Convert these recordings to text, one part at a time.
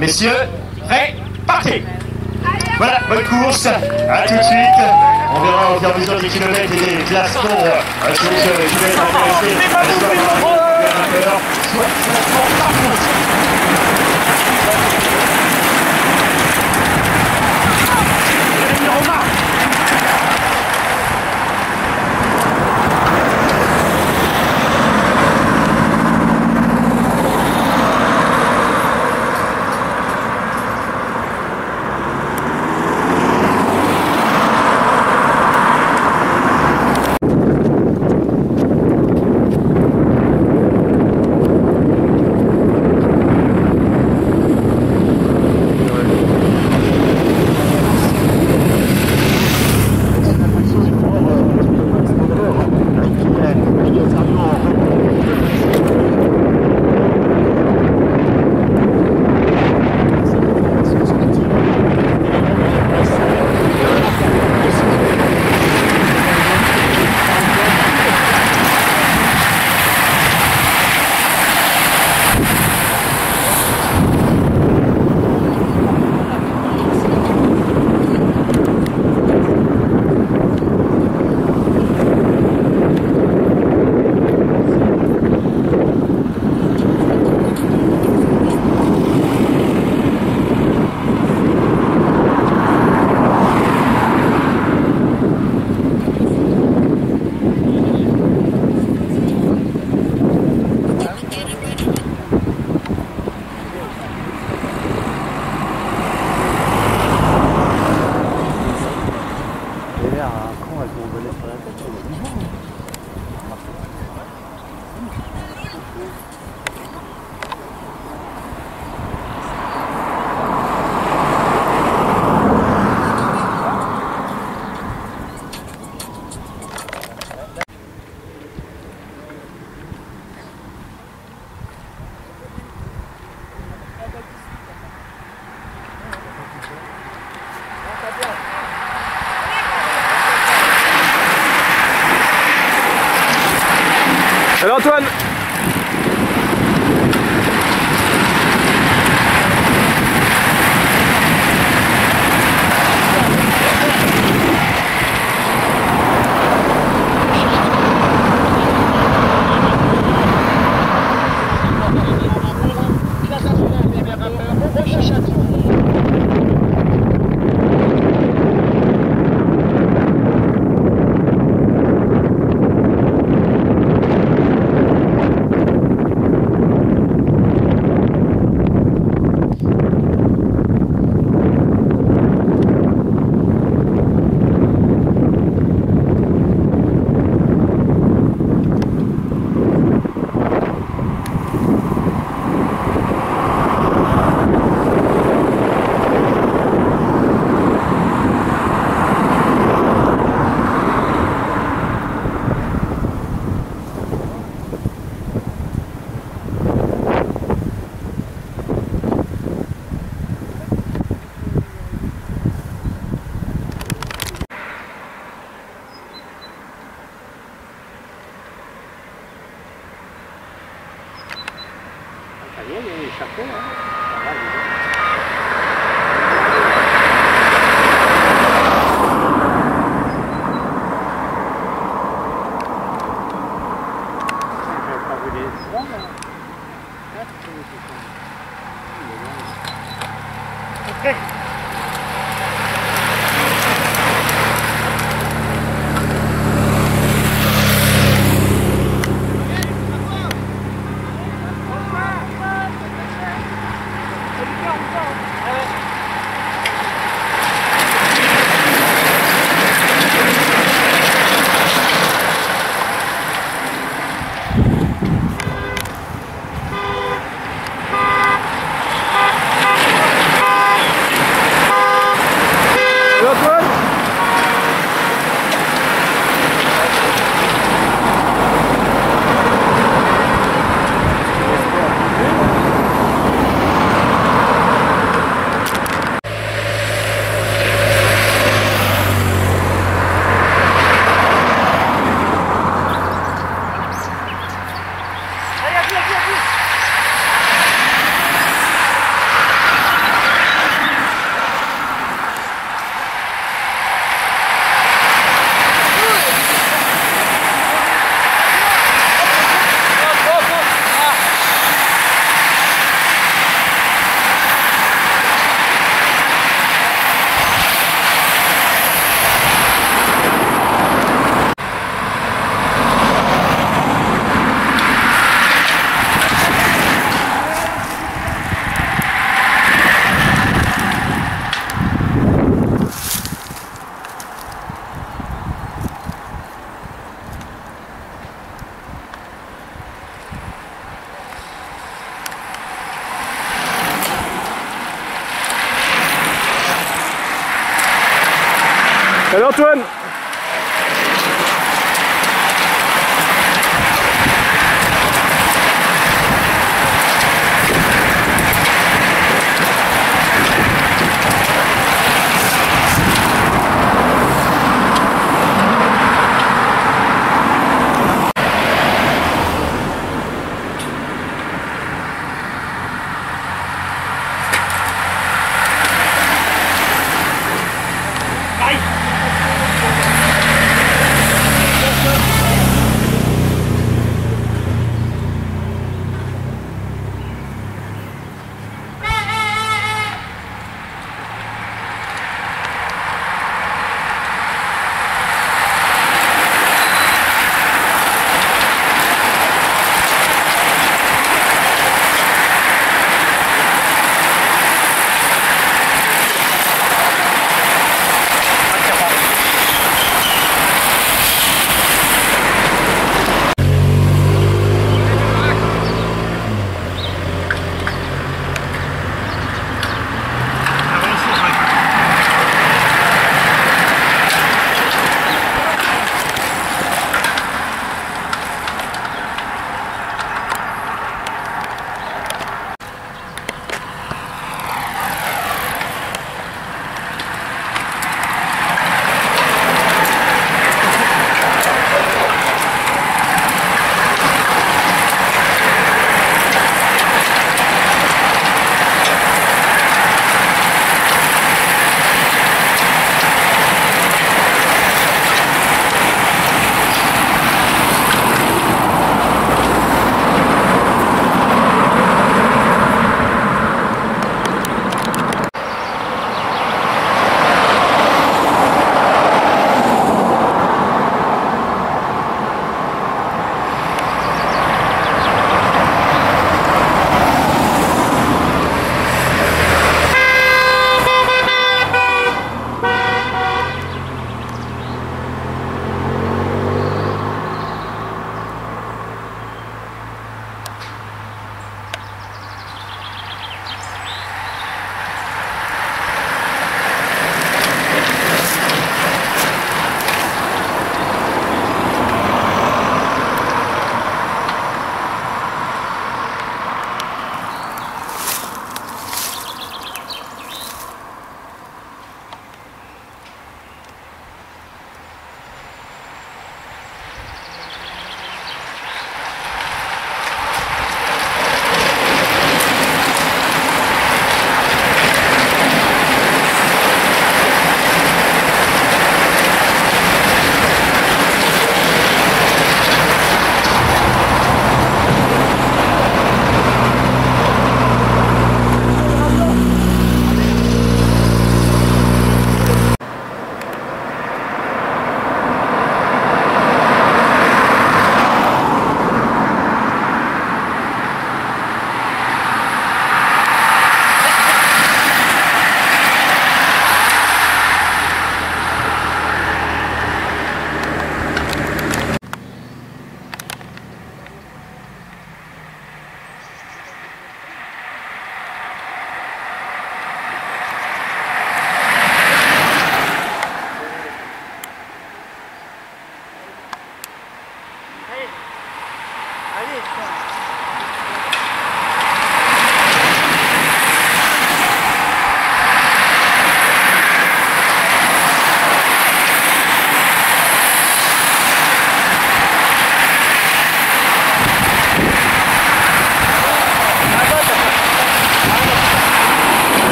Messieurs, prêt, partez. Voilà, bonne course, à tout de suite. On verra au fur et à mesure des kilomètres et des classements. Si vous êtes intéressés, allez Antoine! Let's go. Salut Antoine!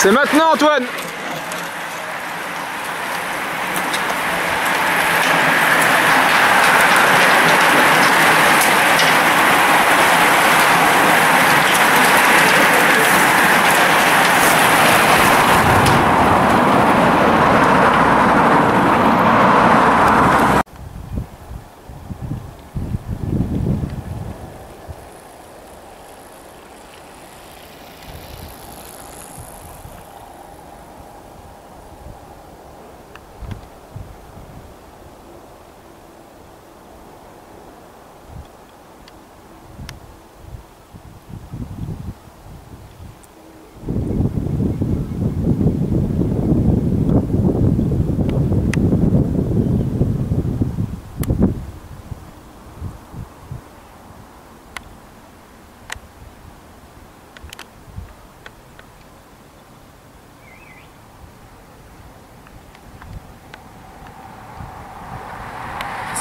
C'est maintenant Antoine!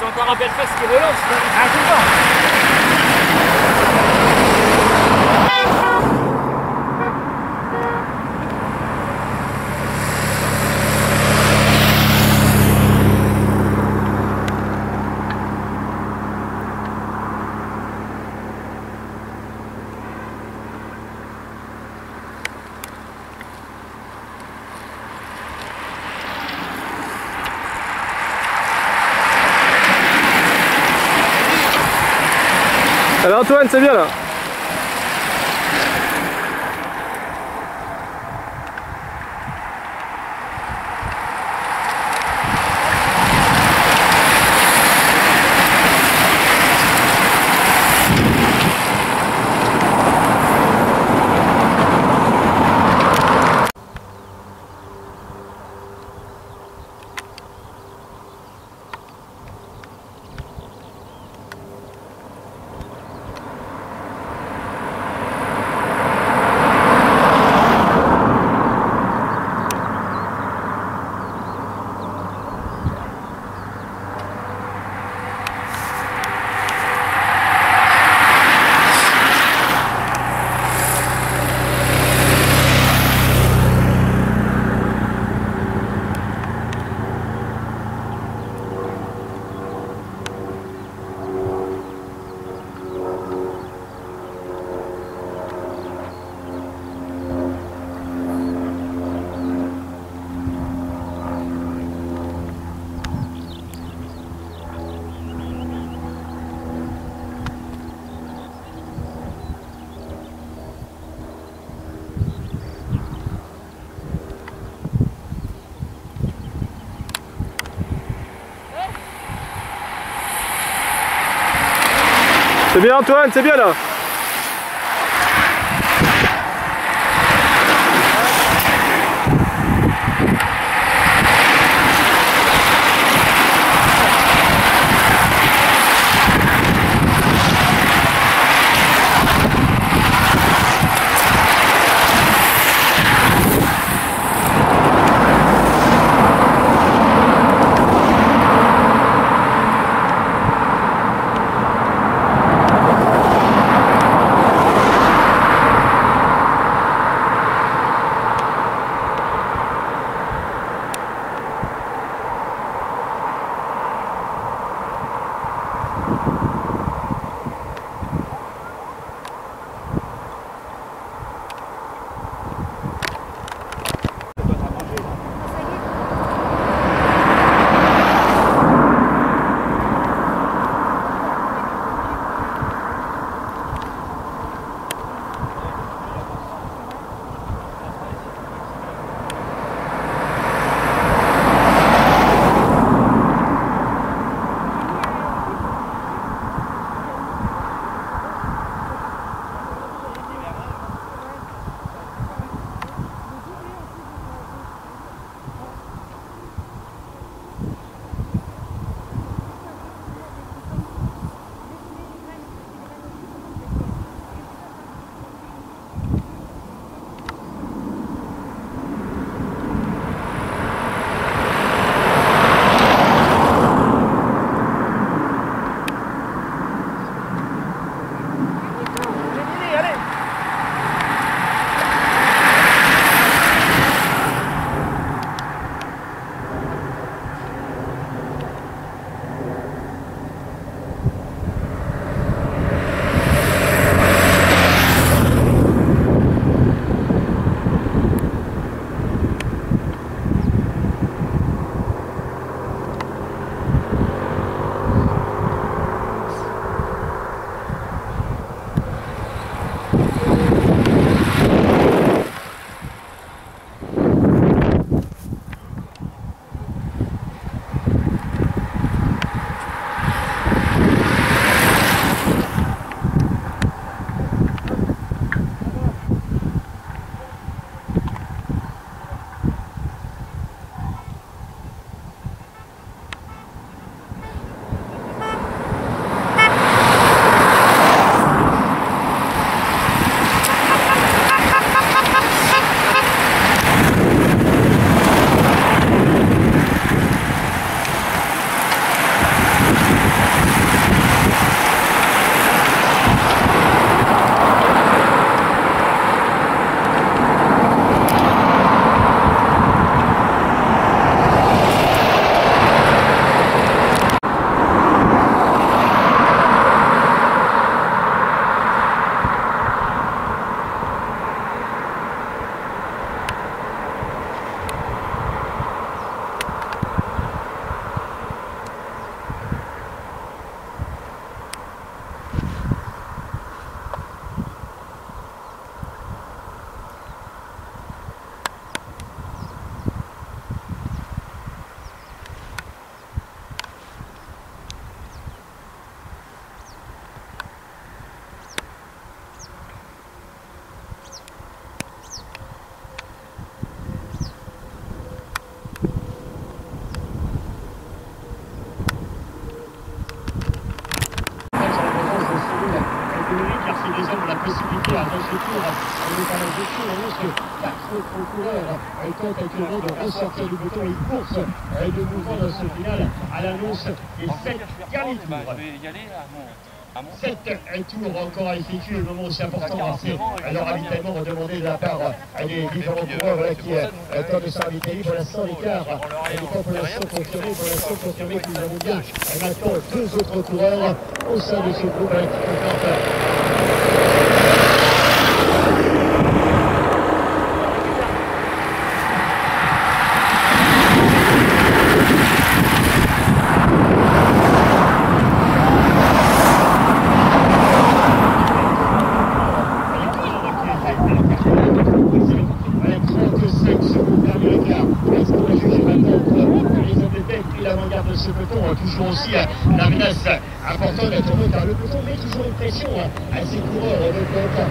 encore un Belfast qui relance. Allez Antoine, c'est bien là. C'est bien Antoine, c'est bien là. parce que le procureur est tenté de ressortir du bouton, il course et de l'ouvrir dans ce final à l'annonce des 7 qualifs. 7 tours encore à effectuer au moment où c'est important. Alors, habituellement, on demandait de la part des différents coureurs qui tentent de s'inviter. Pour l'instant, l'écart est pour l'instant confirmé. Pour l'instant, confirmé que nous avons bien maintenant deux autres coureurs au sein de ce groupe qui comporte. Ce peloton, toujours aussi la menace importante d'être monté par le peloton, mais toujours une pression à ces coureurs de peloton.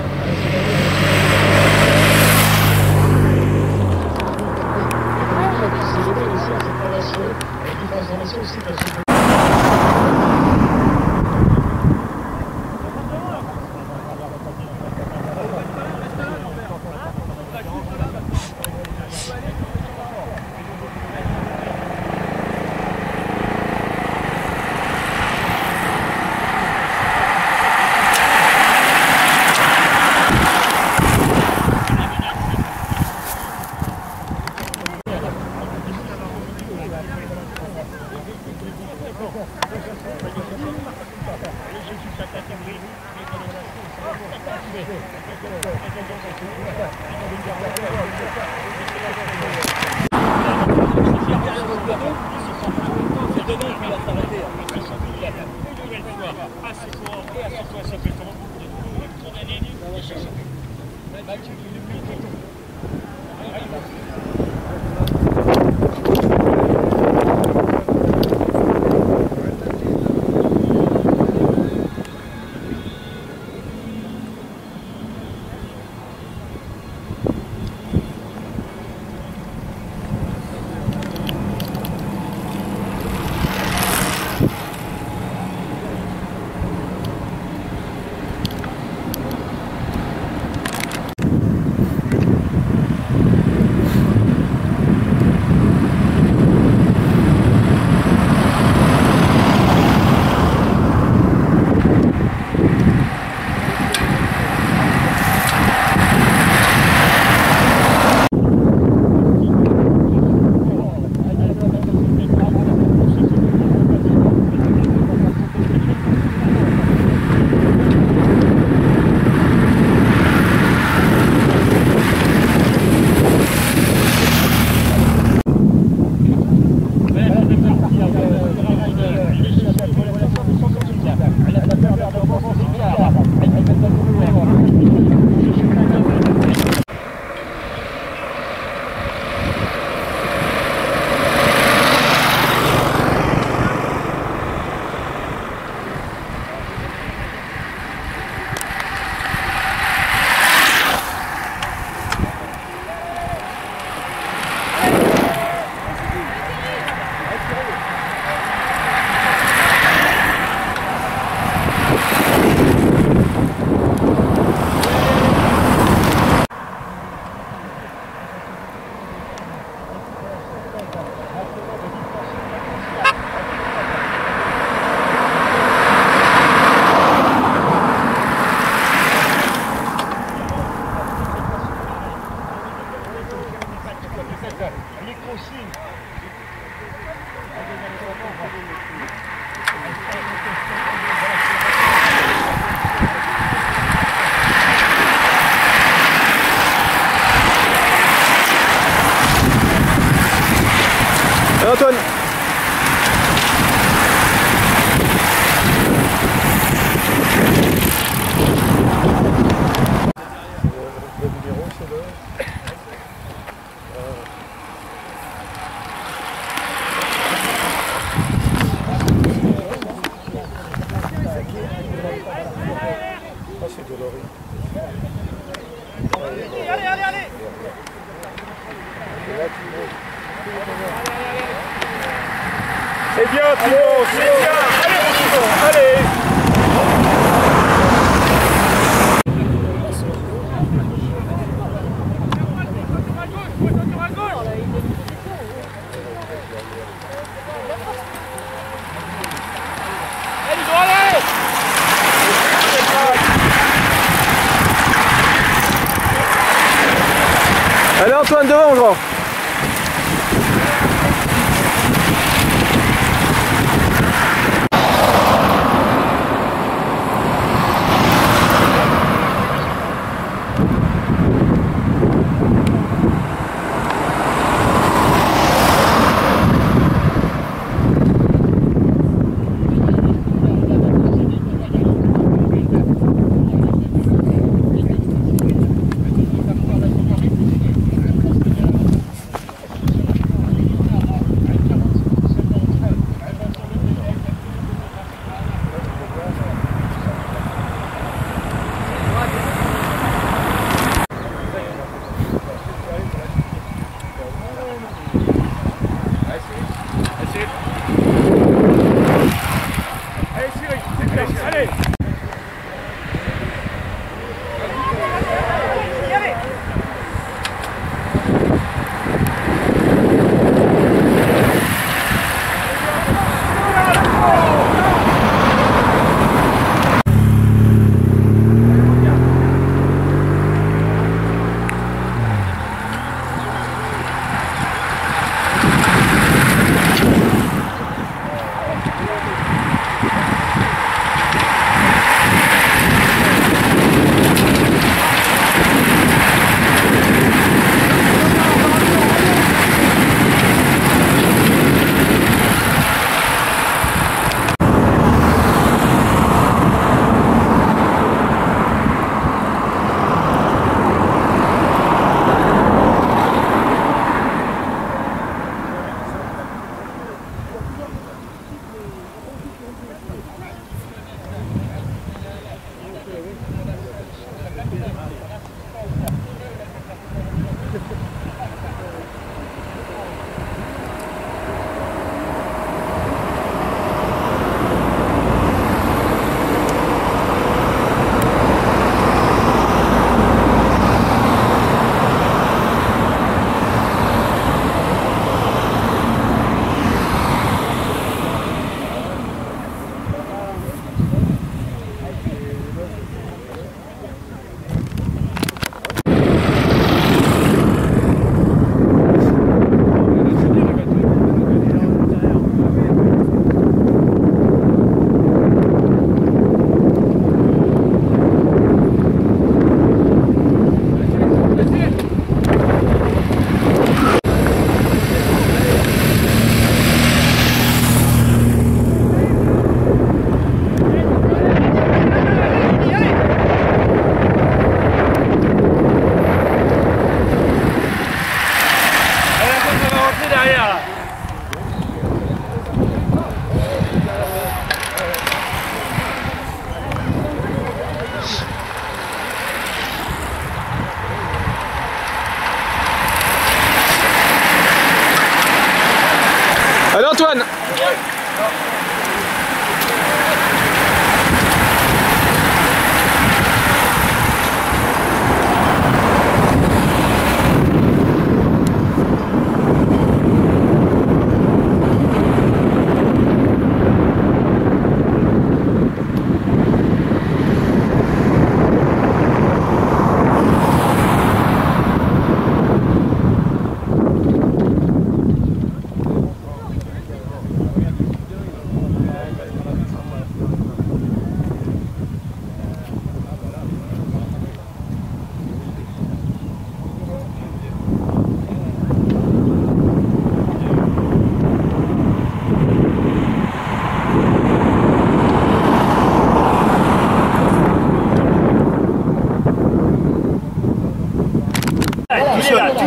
Antoine Allez Antoine, devant grand. Allez Antoine!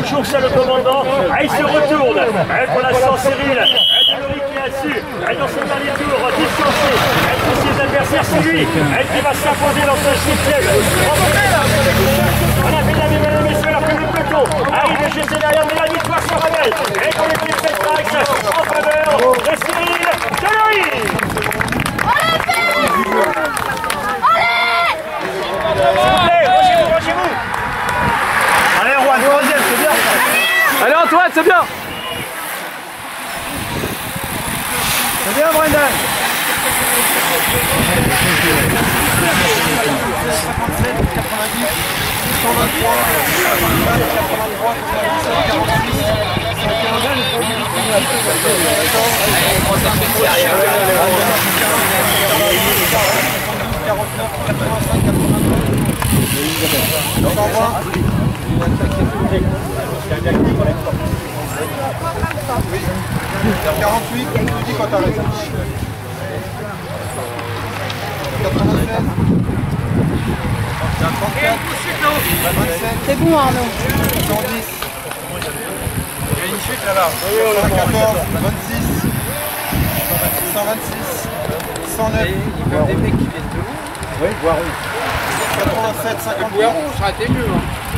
Toujours ça le commandant, il se retourne, pour l'instant Cyril, Delory qui est là-dessus, dans ce dernier tour, distancé, tous ses adversaires, c'est lui, qui va s'imposer dans ce système. On a fait la même année, messieurs, alors que le peloton arrive juste derrière, mais la victoire se révèle, qu'on est venu cette taxe en faveur de Cyril Delory. Allez Antoine, c'est bien! C'est bien Brendan! C'est bon Arnaud. 110. Il y a une chute là-bas. 114, 26, 126, 109. Il y a des mecs qui viennent de l'eau. Oui, boire rouge. 87, 50. Boire rouge, ça a été mieux.